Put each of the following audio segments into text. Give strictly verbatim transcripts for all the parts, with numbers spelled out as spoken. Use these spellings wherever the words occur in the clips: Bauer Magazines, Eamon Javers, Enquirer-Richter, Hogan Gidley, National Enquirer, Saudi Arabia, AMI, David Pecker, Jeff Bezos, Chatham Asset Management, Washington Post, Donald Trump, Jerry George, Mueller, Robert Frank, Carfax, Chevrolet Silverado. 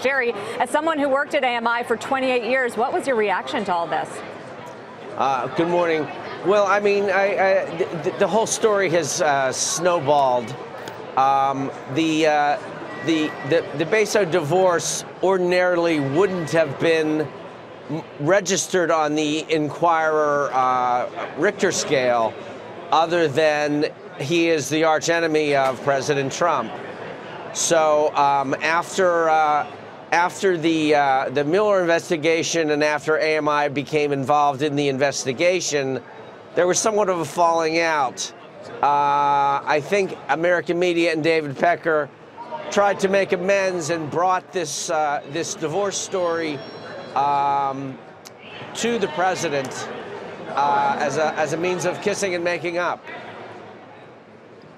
Jerry, as someone who worked at A M I for twenty-eight years, what was your reaction to all this? Uh, good morning. Well, I mean, I, I, the, the whole story has uh, snowballed. Um, the, uh, the, the, the Bezos divorce ordinarily wouldn't have been registered on the Enquirer-Richter uh, scale, other than he is the archenemy of President Trump. So um, after uh, after the uh, the Mueller investigation and after A M I became involved in the investigation, there was somewhat of a falling out. Uh, I think American media and David Pecker tried to make amends and brought this uh, this divorce story um, to the president uh, as a as a means of kissing and making up.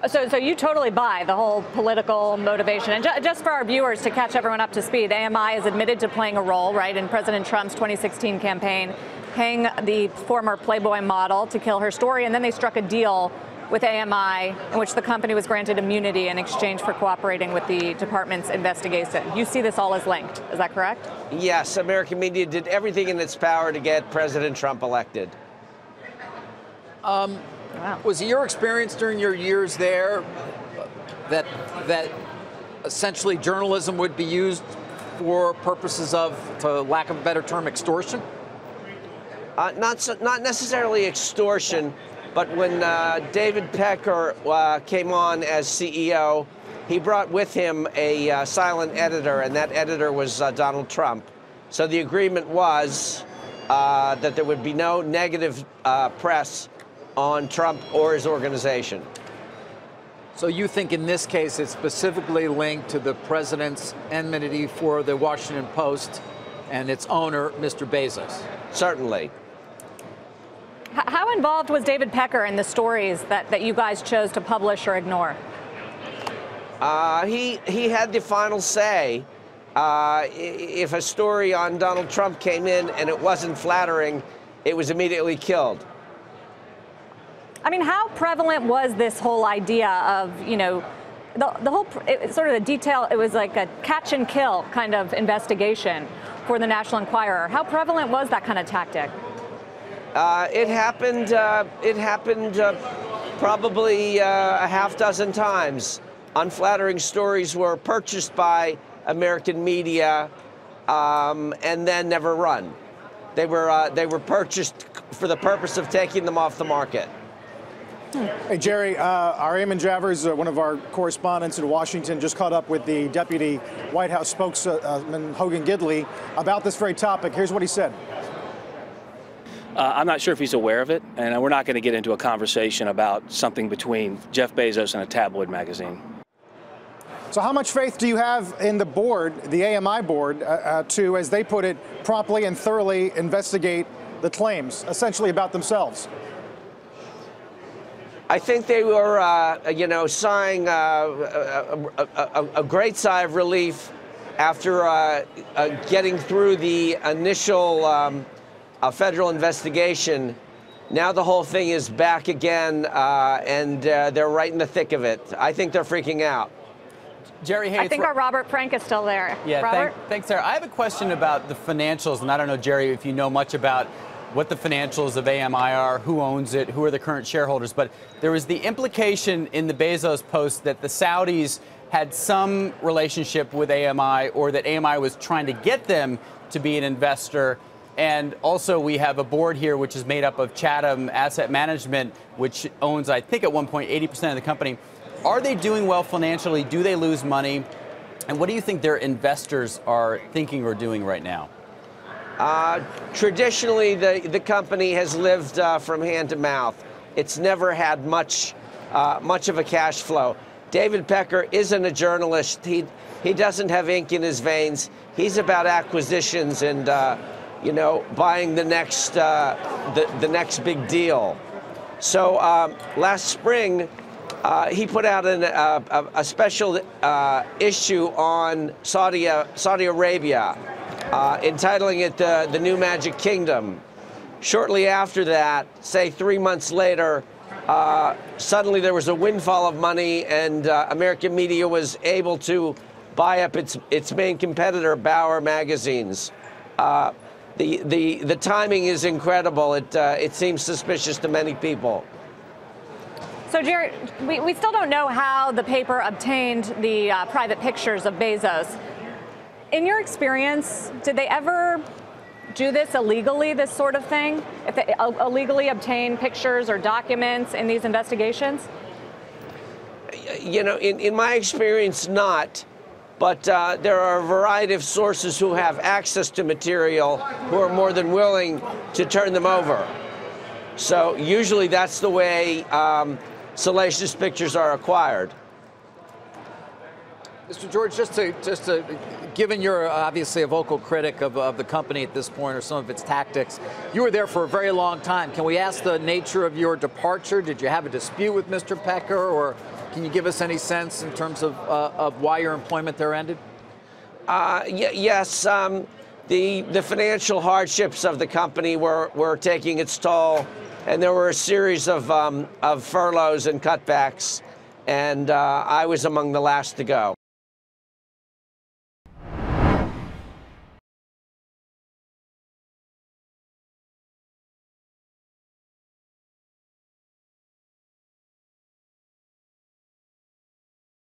So, so you totally buy the whole political motivation. And ju just for our viewers to catch everyone up to speed, A M I is admitted to playing a role, right, in President Trump's twenty sixteen campaign, paying the former Playboy model to kill her story, and then they struck a deal with A M I in which the company was granted immunity in exchange for cooperating with the department's investigation. You see this all as linked, is that correct? Yes, American media did everything in its power to get President Trump elected. Um, Wow. Was it your experience during your years there that that essentially journalism would be used for purposes of, to lack of a better term, extortion? Uh, not so, not necessarily extortion, but when uh, David Pecker uh, came on as C E O, he brought with him a uh, silent editor, and that editor was uh, Donald Trump. So the agreement was uh, that there would be no negative uh, press on Trump or his organization. So you think in this case it's specifically linked to the president's enmity for the Washington Post and its owner, Mister Bezos? Certainly. How involved was David Pecker in the stories that, that you guys chose to publish or ignore? Uh, he, he had the final say. Uh, if a story on Donald Trump came in and it wasn't flattering, it was immediately killed. I mean, how prevalent was this whole idea of, you know, the, the whole it, sort of the detail, it was like a catch and kill kind of investigation for the National Enquirer. How prevalent was that kind of tactic? Uh, it happened, uh, it happened uh, probably uh, a half dozen times. Unflattering stories were purchased by American media um, and then never run. They were, uh, they were purchased for the purpose of taking them off the market. Hey, Jerry, uh, our Eamon Javers, uh, one of our correspondents in Washington, just caught up with the deputy White House spokesman, Hogan Gidley, about this very topic. Here's what he said. Uh, I'm not sure if he's aware of it, and we're not going to get into a conversation about something between Jeff Bezos and a tabloid magazine. So how much faith do you have in the board, the A M I board, uh, uh, to, as they put it, promptly and thoroughly investigate the claims, essentially about themselves? I think they were, uh, you know, sighing uh, a, a, a, a great sigh of relief after uh, uh, getting through the initial um, uh, federal investigation. Now the whole thing is back again, uh, and uh, they're right in the thick of it. I think they're freaking out. Jerry, hey, I think our Robert Frank is still there. Yeah, Robert? Thank, thanks, Sarah. I have a question about the financials, and I don't know, Jerry, if you know much about what the financials of A M I are, who owns it, who are the current shareholders. But there was the implication in the Bezos post that the Saudis had some relationship with A M I, or that A M I was trying to get them to be an investor. And also we have a board here which is made up of Chatham Asset Management, which owns, I think at one point, eighty percent of the company. Are they doing well financially? Do they lose money? And what do you think their investors are thinking or doing right now? Uh, traditionally, the, the company has lived uh, from hand to mouth. It's never had much, uh, much of a cash flow. David Pecker isn't a journalist. He, he doesn't have ink in his veins. He's about acquisitions and, uh, you know, buying the next, uh, the, the next big deal. So um, last spring, uh, he put out an, uh, a, a special uh, issue on Saudi, uh, Saudi Arabia. Uh, entitling it the, the New Magic Kingdom. Shortly after that, say three months later, uh, suddenly there was a windfall of money, and uh, American media was able to buy up its its main competitor, Bauer Magazines. Uh, the the the timing is incredible. It uh, it seems suspicious to many people. So, Jared, we, we still don't know how the paper obtained the uh, private pictures of Bezos. In your experience, did they ever do this illegally, this sort of thing? If they illegally obtain pictures or documents in these investigations? You know, in, in my experience, not. But uh, there are a variety of sources who have access to material who are more than willing to turn them over. So usually that's the way um, salacious pictures are acquired. Mister George, just to, just to, given you're obviously a vocal critic of, of the company at this point or some of its tactics, you were there for a very long time. Can we ask the nature of your departure? Did you have a dispute with Mister Pecker, or can you give us any sense in terms of, uh, of why your employment there ended? Uh, y yes, um, the, the financial hardships of the company were, were taking its toll, and there were a series of, um, of furloughs and cutbacks, and uh, I was among the last to go.